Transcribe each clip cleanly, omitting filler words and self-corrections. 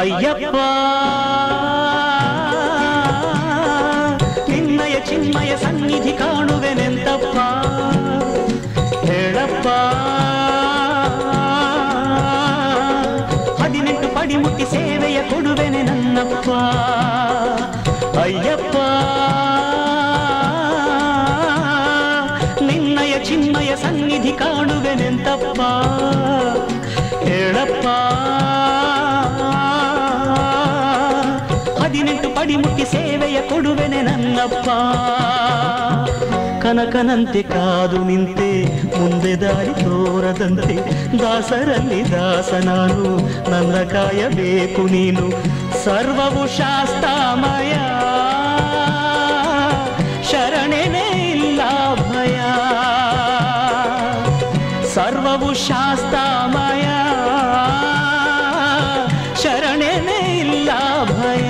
అయ్యప్పా నిన్నయ చిన్మయ సన్నిధి కాణువెనెంతప్పా హేళప్పా హదినెంటు పడిముట్టి సేవెయ కొడువెనె నన్నప్పా అయ్యప్పా నిన్నయ చిన్మయ సన్నిధి కాణువెనెంతప్పా హేళప్పా ಪಡಿಮುಟ್ಟಿ ಸೇವೆಯ ಕೊಡುವೆನೆ ನನ್ನಪ್ಪ ಕನಕನಂತೆ ಕಾದು ನಿಂತೆ ಮುಂದೆ ದಾರಿ ತೋರದಂತೆ ದಾಸರಲ್ಲಿ ದಾಸ ನಾನು ನನ್ನ ಕಾಯಬೇಕು ನೀನು ಸರ್ವವು ಶಾಸ್ತಾಮಯ ಶರಣೆನೇ ಇಲ್ಲ ಭಯ ಸರ್ವವು ಶಾಸ್ತಾಮಯ ಶರಣೆನೇ ಇಲ್ಲ ಭಯ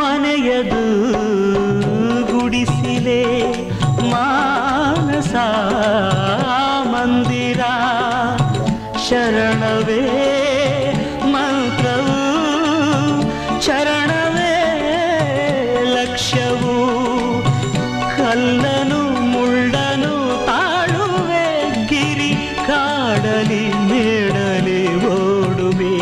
ಮನೆಯದು ಗುಡಿಸಿಲೆ ಮಾನಸ ಮಂದಿರ ಶರಣವೇ ಮಂತ್ರವು ಚರಣವೇ ಲಕ್ಷ್ಯವು ಕಲ್ಲನು ಮುಳ್ಳನು ತಾಳುವೆ ಗಿರಿ ಕಾಡಲಿ ಮೇಡಲಿ ಓಡುವೆ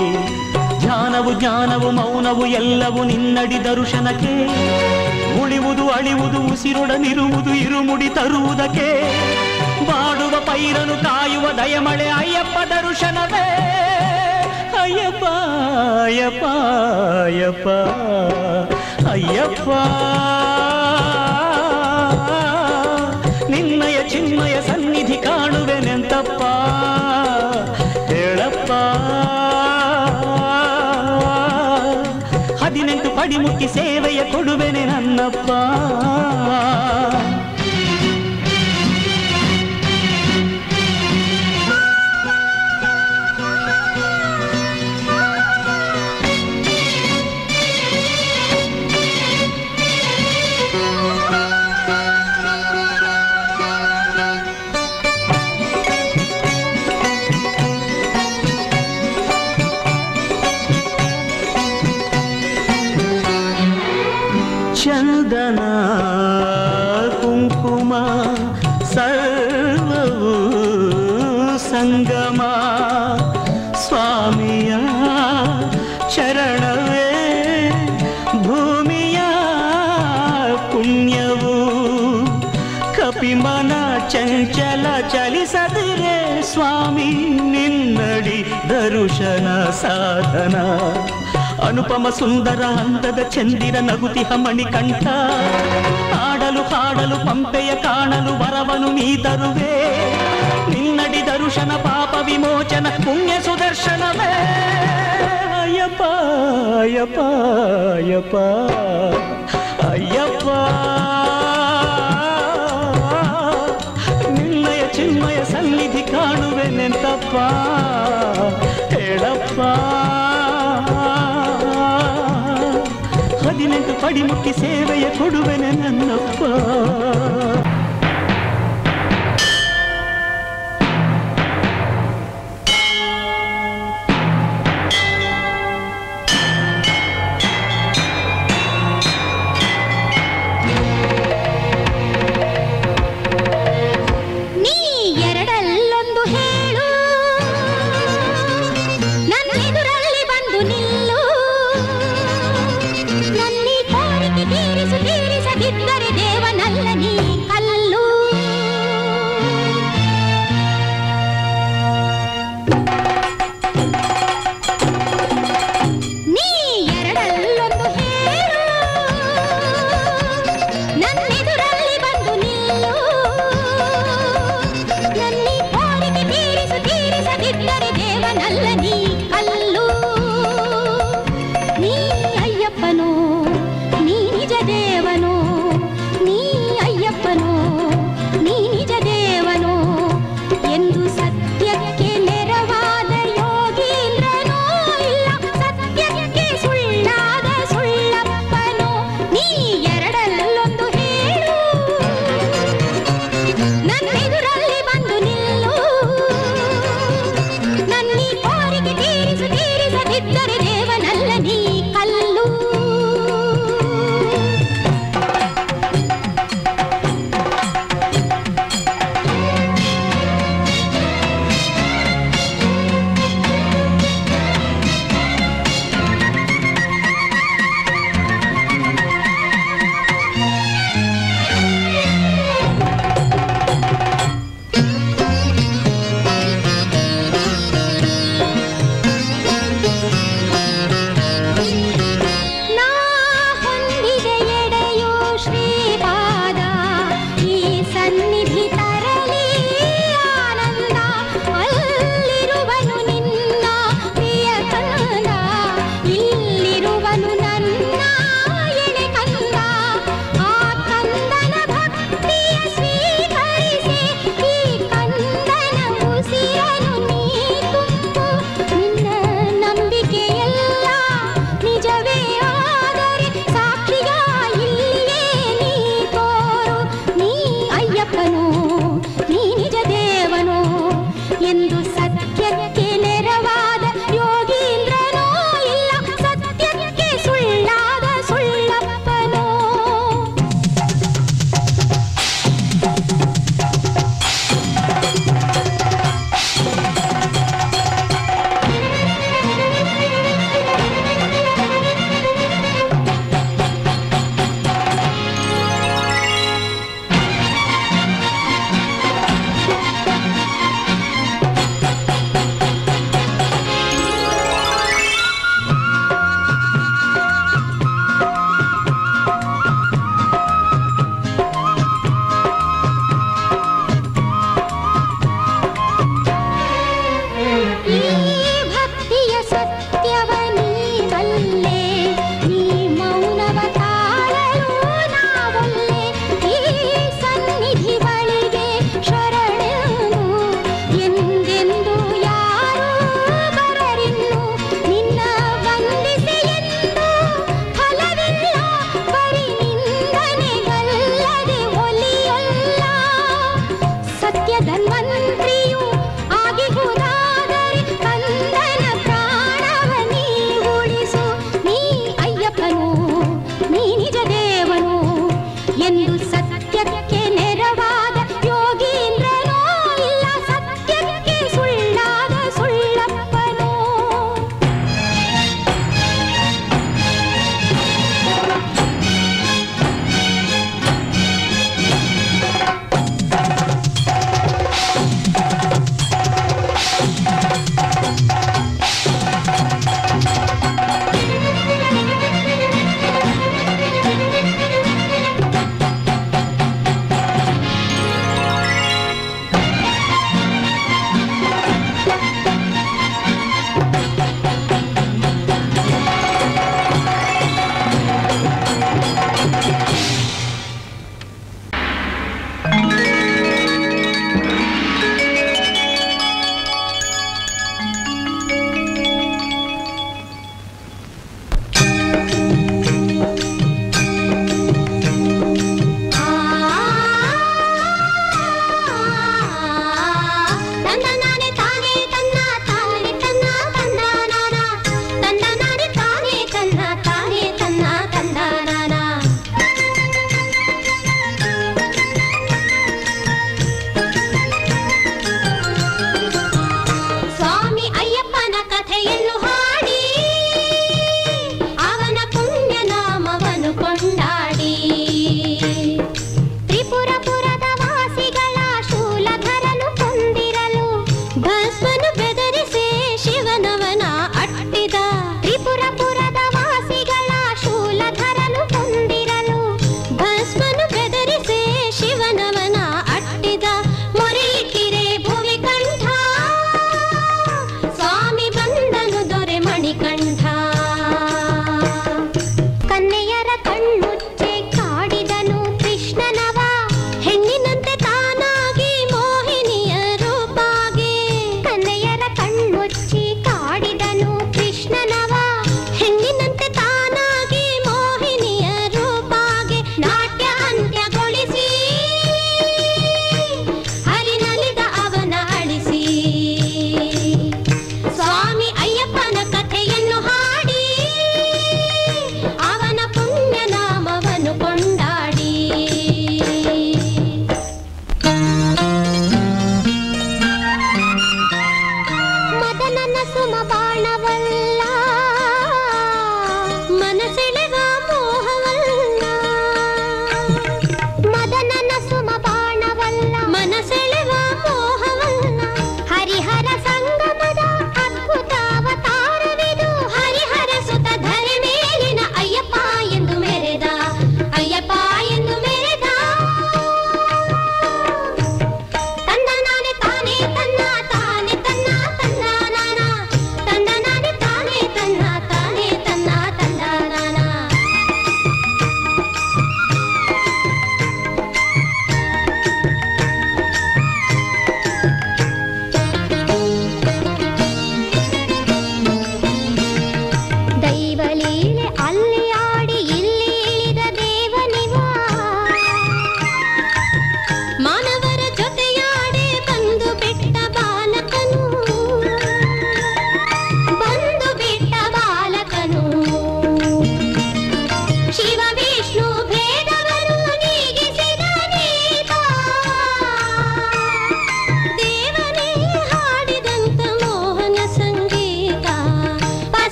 ಧ್ಯಾನವು ಜ್ಞಾನವು ಮೌನವು ಎಲ್ಲವೂ ನಿನ್ನಡಿ ದರ್ಶನಕ್ಕೆ ಉಳಿವುದು ಅಳಿವುದು ಉಸಿರೊಡನಿರುವುದು ಇರುಮುಡಿ ತರುವುದಕ್ಕೆ ಬಾಡುವ ಪೈರನು ಕಾಯುವ ದಯಮಳೆ ಅಯ್ಯಪ್ಪ ದರ್ಶನವೇ ಅಯ್ಯಪ್ಪ ಅಯ್ಯಪ್ಪ ಅಯ್ಯಪ್ಪ ಅಯ್ಯಪ್ಪ ನಿನ್ನಯ ಚಿನ್ಮಯ ಸನ್ನಿಧಿ ಕಾಣುವೆನೆಂತಪ್ಪ ಹೇಳಪ್ಪ ಹದಿನೆಂಟು ಪಡಿಮುಟ್ಟಿ ಸೇವೆಯ ಕೊಡುವೆನೆ ನನ್ನಪ್ಪ ಚಂದನ ಕುಂಕುಮ ಸರ್ವವು ಸಂಗಮ ಸ್ವಾಮಿಯ ಚರಣವೇ ಭೂಮಿಯ ಪುಣ್ಯವು ಕಪಿಮನ ಚಂಚಲ ಚಲಿಸದಿರೆ ಸ್ವಾಮಿ ನಿನ್ನಡಿ ದರ್ಶನ ಸಾಧನ ಅನುಪಮ ಸುಂದರ ಅಂದದ ಚಂದಿರ ನಗುತಿಹ ಮಣಿಕಂಠ ಆಡಲು ಹಾಡಲು ಪಂಪೆಯ ಕಾಣಲು ವರವನು ನೀ ತರುವೆ ನಿನ್ನಡಿ ದರ್ಶನ ಪಾಪ ವಿಮೋಚನ ಪುಣ್ಯ ಸುದರ್ಶನವೇ ಅಯ್ಯಪ್ಪ ಅಯ್ಯಪ್ಪ ಅಯ್ಯಪ್ಪ ಅಯ್ಯಪ್ಪ ನಿನ್ನಯ ಚಿನ್ಮಯ ಸನ್ನಿಧಿ ಕಾಣುವೆನೆಂತಪ್ಪ ಹೇಳಪ್ಪ ಹದಿನೆಂಟು ಪಡಿಮುಟ್ಟಿ ಸೇವೆಯ ಕೊಡುವೆನೆ ನನ್ನಪ್ಪ